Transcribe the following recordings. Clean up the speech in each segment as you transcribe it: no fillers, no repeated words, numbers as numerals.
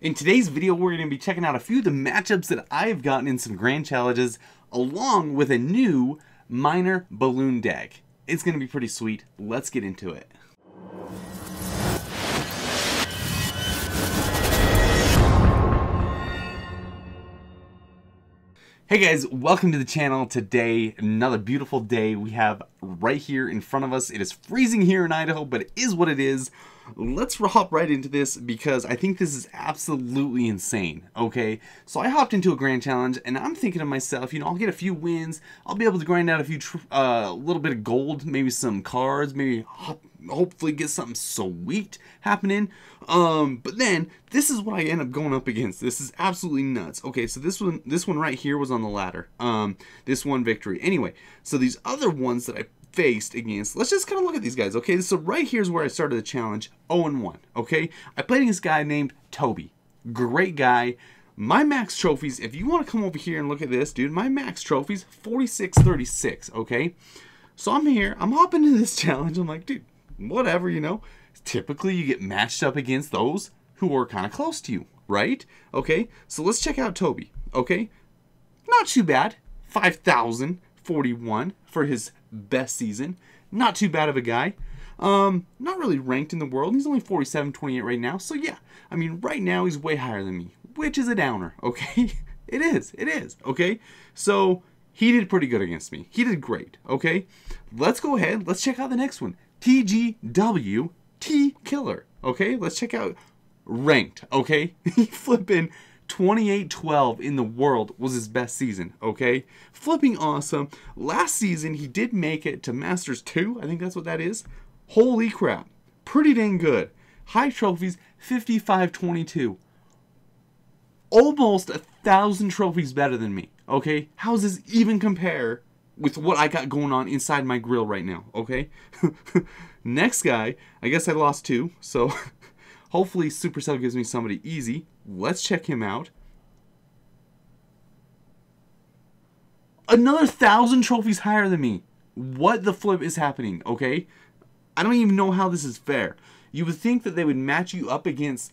In today's video, we're going to be checking out a few of the matchups that I've gotten in some Grand Challenges, along with a new Miner Balloon Deck. It's going to be pretty sweet. Let's get into it. Hey guys, welcome to the channel. Today, another beautiful day we have right here in front of us. It is freezing here in Idaho, but it is what it is. Let's hop right into this because I think this is absolutely insane, okay? So I hopped into a Grand Challenge and I'm thinking to myself, you know, I'll get a few wins. I'll be able to grind out a few, little bit of gold, maybe some cards, maybe hopefully get something sweet happening. But then this is what I end up going up against. This is absolutely nuts. Okay, so this one right here was on the ladder. This one victory. Anyway, so these other ones that I faced against, let's just kind of look at these guys. Okay, so right here's where I started the challenge, 0-1. Okay, I played against a guy named Toby. Great guy. My max trophies, if you want to come over here and look at this, dude, my max trophies 4636. Okay, so I'm here. I'm hopping into this challenge. I'm like, dude, whatever, you know. Typically, you get matched up against those who are kind of close to you, right? Okay, so let's check out Toby. Okay, not too bad. 5,041 for his best season. Not too bad of a guy. Not really ranked in the world. He's only 4728 right now. So yeah, I mean, right now he's way higher than me, which is a downer. Okay, it is. It is. Okay, so he did pretty good against me. He did great. Okay, let's go ahead. Let's check out the next one. TGW T Killer. Okay, let's check out ranked. Okay, he flipping 2812 in the world was his best season. Okay, flipping awesome. Last season he did make it to Masters 2. I think that's what that is. Holy crap, pretty dang good. High trophies 5522. Almost 1,000 trophies better than me. Okay, how does this even compare with what I got going on inside my grill right now, okay? Next guy, I guess I lost two, so hopefully Supercell gives me somebody easy. Let's check him out. Another 1,000 trophies higher than me. What the flip is happening, okay? I don't even know how this is fair. You would think that they would match you up against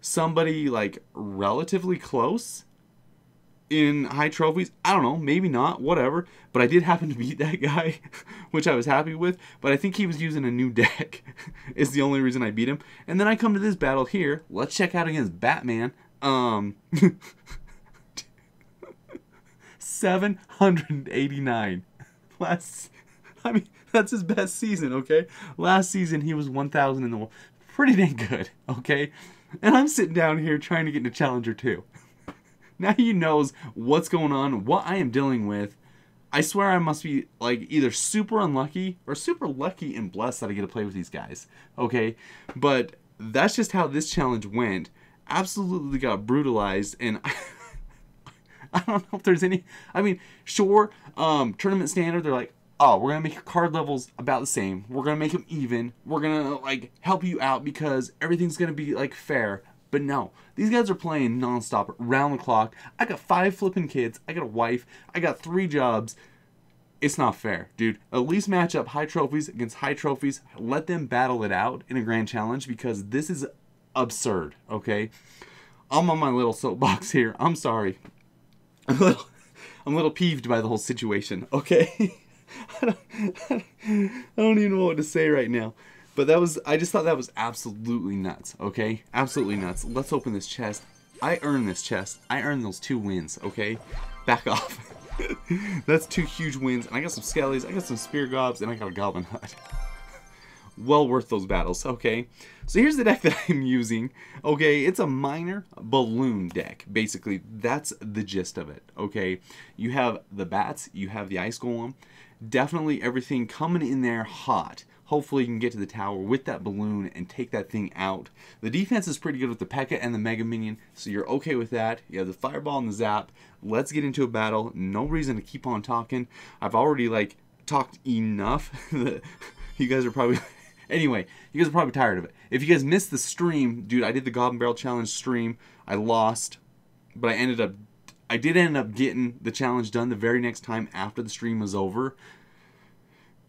somebody like relatively close in high trophies. I don't know, maybe not, whatever, but I did happen to beat that guy, which I was happy with, but I think he was using a new deck is the only reason I beat him. And then I come to this battle here. Let's check out against Batman. 789 last. I mean, that's his best season. Okay, last season he was 1000 in the world. Pretty dang good. Okay, and I'm sitting down here trying to get into Challenger 2. Now he knows what's going on, what I am dealing with. I swear I must be like either super unlucky or super lucky and blessed that I get to play with these guys. Okay, but that's just how this challenge went. Absolutely got brutalized, and I don't know if there's any. I mean, sure, tournament standard, they're like, oh, we're gonna make your card levels about the same. We're gonna make them even. We're gonna like help you out because everything's gonna be like fair. But no, these guys are playing nonstop, round the clock. I got 5 flipping kids. I got a wife. I got 3 jobs. It's not fair, dude. At least match up high trophies against high trophies. Let them battle it out in a Grand Challenge because this is absurd, okay? I'm on my little soapbox here. I'm sorry. I'm a little peeved by the whole situation, okay? I don't even know what to say right now. But that was, I just thought that was absolutely nuts, okay? Absolutely nuts. Let's open this chest. I earned this chest. I earned those 2 wins, okay? Back off. That's 2 huge wins. And I got some skellies, I got some spear gobs, and I got a goblin hut. Well worth those battles, okay? So here's the deck that I'm using, okay? It's a Miner Balloon deck, basically. That's the gist of it, okay? You have the bats, you have the ice golem. Definitely everything coming in there hot. Hopefully you can get to the tower with that balloon and take that thing out. The defense is pretty good with the P.E.K.K.A. and the Mega Minion, so you're okay with that. You have the Fireball and the Zap. Let's get into a battle. No reason to keep on talking. I've already, like, talked enough. You guys are probably... Anyway, you guys are probably tired of it. If you guys missed the stream, dude, I did the Goblin Barrel Challenge stream. I lost, but I did end up getting the challenge done the very next time after the stream was over.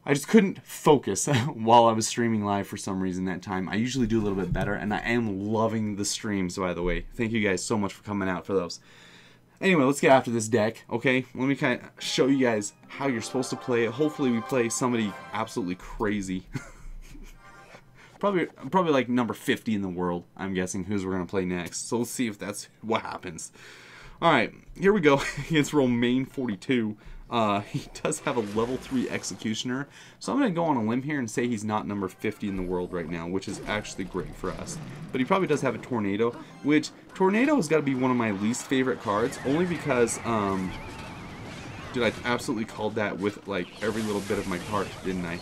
I just couldn't focus while I was streaming live for some reason that time. I usually do a little bit better, and I am loving the streams, by the way. Thank you guys so much for coming out for those. Anyway, let's get after this deck, okay? Let me kind of show you guys how you're supposed to play it. Hopefully we play somebody absolutely crazy. probably like number 50 in the world, I'm guessing, who's we're going to play next. So let's see if that's what happens. Alright, here we go against Romaine 42. He does have a level 3 executioner, so I'm going to go on a limb here and say he's not number 50 in the world right now, which is actually great for us. But he probably does have a tornado, which tornado has got to be one of my least favorite cards, only because, dude, I absolutely called that with, like, every little bit of my card, didn't I?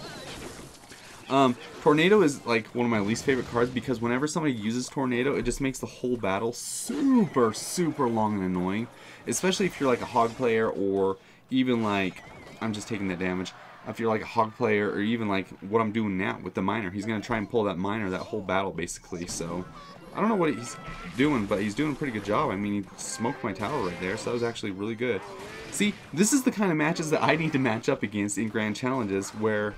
Tornado is, like, one of my least favorite cards because whenever somebody uses tornado, it just makes the whole battle super, super long and annoying, especially if you're, like, a hog player or... even like, I'm just taking that damage. If you're like a hog player, or even like what I'm doing now with the miner, he's gonna try and pull that miner that whole battle basically. So I don't know what he's doing, but he's doing a pretty good job. I mean, he smoked my tower right there, so that was actually really good. See, this is the kind of matches that I need to match up against in Grand Challenges, where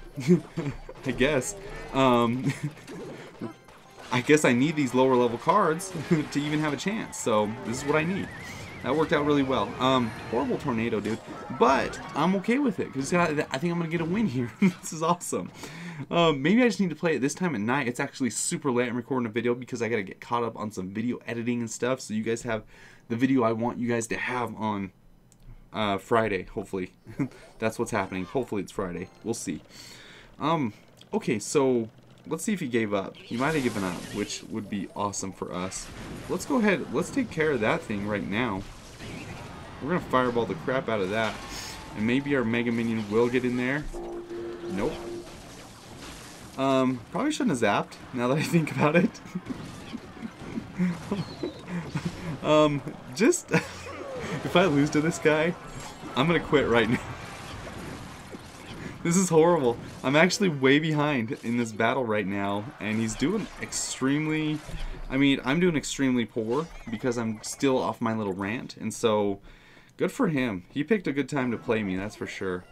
I guess I need these lower level cards to even have a chance. So this is what I need. That worked out really well. Horrible tornado, dude. But I'm okay with it, because I think I'm going to get a win here. This is awesome. Maybe I just need to play it this time at night. It's actually super late. I'm recording a video because I got to get caught up on some video editing and stuff. So you guys have the video I want you guys to have on Friday, hopefully. That's what's happening. Hopefully it's Friday. We'll see. Okay, so... let's see if he gave up. He might have given up, which would be awesome for us. Let's go ahead. Let's take care of that thing right now. We're going to fireball the crap out of that. And maybe our Mega Minion will get in there. Nope. Probably shouldn't have zapped, now that I think about it. Just... if I lose to this guy, I'm going to quit right now. This is horrible. I'm actually way behind in this battle right now, and he's doing extremely... I mean, I'm doing extremely poor because I'm still off my little rant, and so good for him. He picked a good time to play me, that's for sure.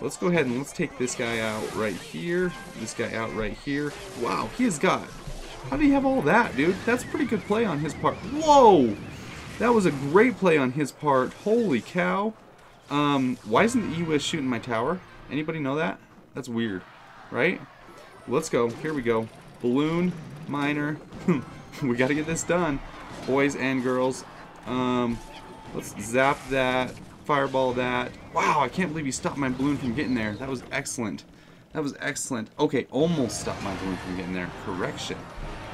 Let's go ahead and let's take this guy out right here, this guy out right here. Wow, he has got... how do you have all that, dude? That's a pretty good play on his part. Whoa! That was a great play on his part. Holy cow. Why isn't the E-Wiz shooting my tower? Anybody know that? That's weird, right? Let's go. Here we go. Balloon, miner. We got to get this done, boys and girls. Let's zap that, fireball that. Wow, I can't believe he stopped my balloon from getting there. That was excellent. That was excellent. Okay, almost stopped my balloon from getting there. Correction.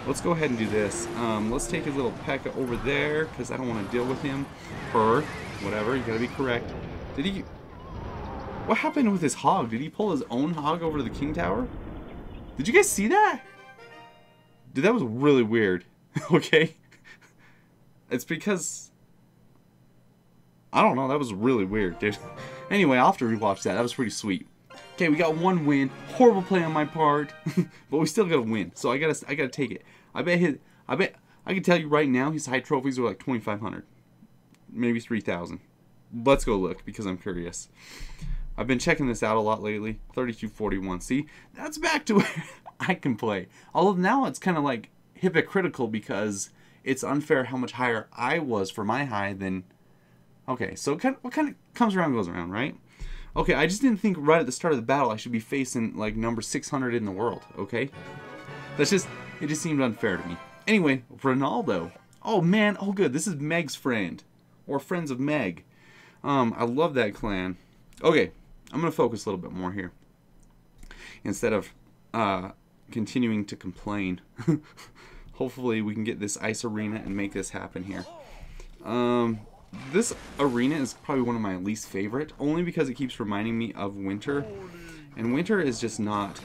Let's go ahead and do this. Let's take his little P.E.K.K.A. over there because I don't want to deal with him. Her, whatever. You got to be correct. Did he... what happened with his hog? Did he pull his own hog over to the king tower? Did you guys see that? Dude, that was really weird. Okay? It's because... I don't know, that was really weird, dude. Anyway, I'll have to rewatch that. That was pretty sweet. Okay, we got one win. Horrible play on my part. But we still got to win. So I gotta take it. I can tell you right now his high trophies were like 2,500. Maybe 3,000. Let's go look, because I'm curious. I've been checking this out a lot lately. 3241. See, that's back to where I can play. Although now it's kind of like hypocritical because it's unfair how much higher I was for my high than... okay, so what kind of comes around goes around, right? Okay, I just didn't think right at the start of the battle I should be facing like number 600 in the world, okay? That's just... it just seemed unfair to me. Anyway, Ronaldo. Oh man, oh good. This is Meg's friend. Or friends of Meg. I love that clan. Okay. I'm going to focus a little bit more here instead of continuing to complain. Hopefully we can get this ice arena and make this happen here. This arena is probably one of my least favorite, only because it keeps reminding me of winter. And winter is just not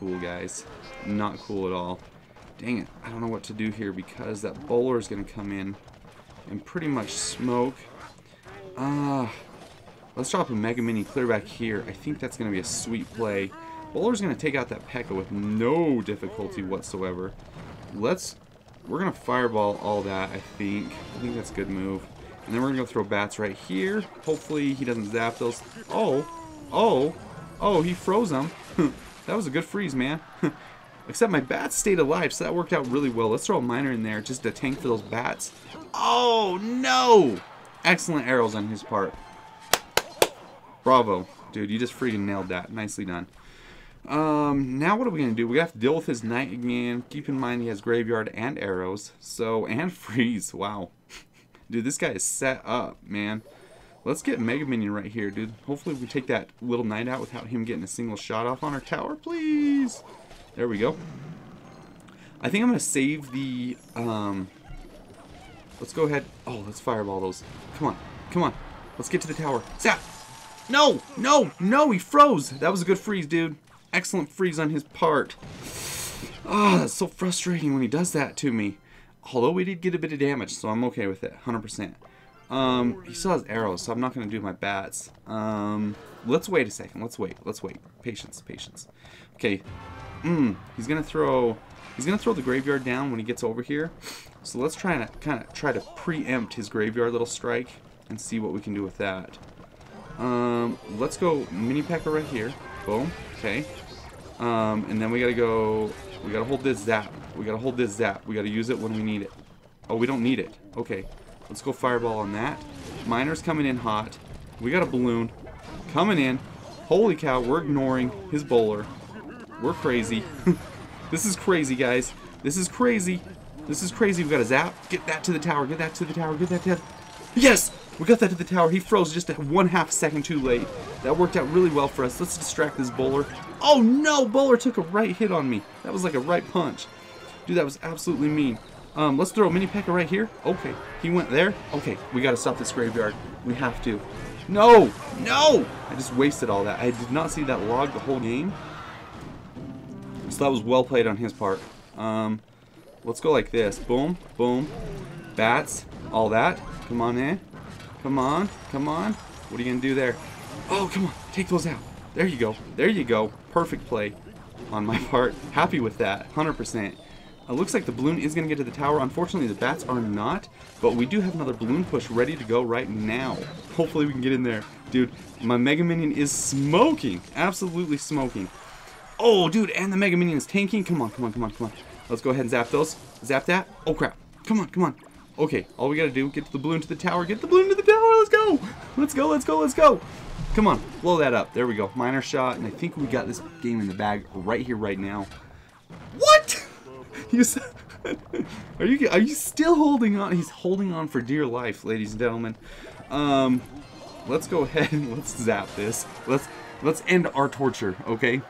cool, guys. Not cool at all. Dang it. I don't know what to do here because that bowler is going to come in and pretty much smoke. Let's drop a Mega Mini clear back here. I think that's going to be a sweet play. Bowler's going to take out that P.E.K.K.A. with no difficulty whatsoever. We're going to fireball all that, I think. I think that's a good move. And then we're going to go throw bats right here. Hopefully he doesn't zap those. Oh. Oh. Oh, he froze him. That was a good freeze, man. Except my bats stayed alive, so that worked out really well. Let's throw a miner in there just to tank for those bats. Oh, no! Excellent arrows on his part. Bravo. Dude, you just freaking nailed that. Nicely done. Now what are we going to do? We have to deal with his knight again. Keep in mind he has graveyard and arrows. So, and freeze. Wow. Dude, this guy is set up, man. Let's get Mega Minion right here, dude. Hopefully we take that little knight out without him getting a single shot off on our tower, please. There we go. I think I'm going to save the, let's go ahead. Oh, let's fireball those. Come on. Come on. Let's get to the tower. Zap! No! No! No! He froze! That was a good freeze, dude. Excellent freeze on his part. Ah, that's so frustrating when he does that to me. Although we did get a bit of damage, so I'm okay with it. 100%. He still has arrows, so I'm not going to do my bats. Let's wait a second. Let's wait. Patience. Okay. He's going to throw... He's going to throw the graveyard down when he gets over here. So let's try and kind of try to preempt his graveyard little strike and see what we can do with that. Let's go mini P.E.K.K.A. right here. Boom. Okay. And then we got to go... We got to hold this zap. We got to use it when we need it. Oh, we don't need it. Okay. Let's go fireball on that. Miner's coming in hot. We got a balloon. Coming in. Holy cow, we're ignoring his bowler. We're crazy. This is crazy, guys. This is crazy. We got a zap. Get that to the tower. Yes! We got that to the tower. He froze just at 1/2 second too late. That worked out really well for us. Let's distract this bowler. Oh no! Bowler took a right hit on me. That was like a right punch. Dude, that was absolutely mean. Let's throw a mini P.E.K.K.A. right here. Okay. He went there. Okay. We got to stop this graveyard. We have to. No! No! I just wasted all that. I did not see that log the whole game. So that was well played on his part. Let's go like this. Boom. Boom. Bats. All that. Come on, man. Come on. What are you going to do there? Oh, come on. Take those out. There you go. Perfect play on my part. Happy with that. 100%. It looks like the balloon is going to get to the tower. Unfortunately, the bats are not, but we do have another balloon push ready to go right now. Hopefully, we can get in there. Dude, my Mega Minion is smoking. Absolutely smoking. Oh, dude, and the Mega Minion is tanking. Come on. Let's go ahead and zap those. Zap that. Oh, crap. Come on. Okay, all we got to do, get the balloon to the tower. Let's go. Let's go. Come on, blow that up. There we go. Minor shot, and I think we got this game in the bag right here, right now. What? Are you still holding on? He's holding on for dear life, ladies and gentlemen. Let's go ahead and let's zap this. Let's end our torture, okay?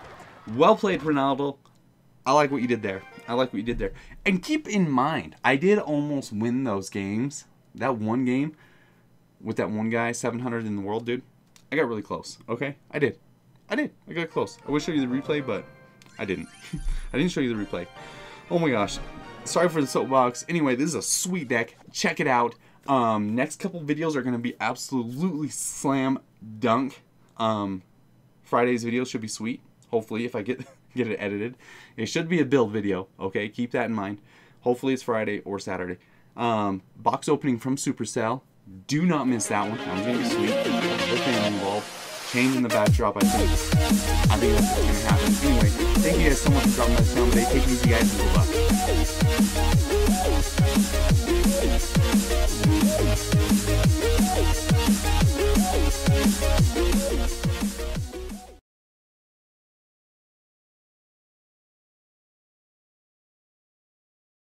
Well played, Ronaldo. I like what you did there. And keep in mind, I did almost win those games. That one game with that one guy, 700 in the world, dude. I got really close, okay? I did. I got close. I wish I showed you the replay, but I didn't. I didn't show you the replay. Oh my gosh. Sorry for the soapbox. Anyway, this is a sweet deck. Check it out. Next couple videos are going to be absolutely slam dunk. Friday's video should be sweet. Hopefully, if I get it edited. It should be a build video. Okay, keep that in mind. Hopefully, it's Friday or Saturday. Box opening from Supercell. Do not miss that one. I'm going to be sweet. Everything involved. Changing the backdrop, I think that's what's going to happen. Anyway, thank you guys so much for dropping by the channel today. Take it easy, guys. Good luck.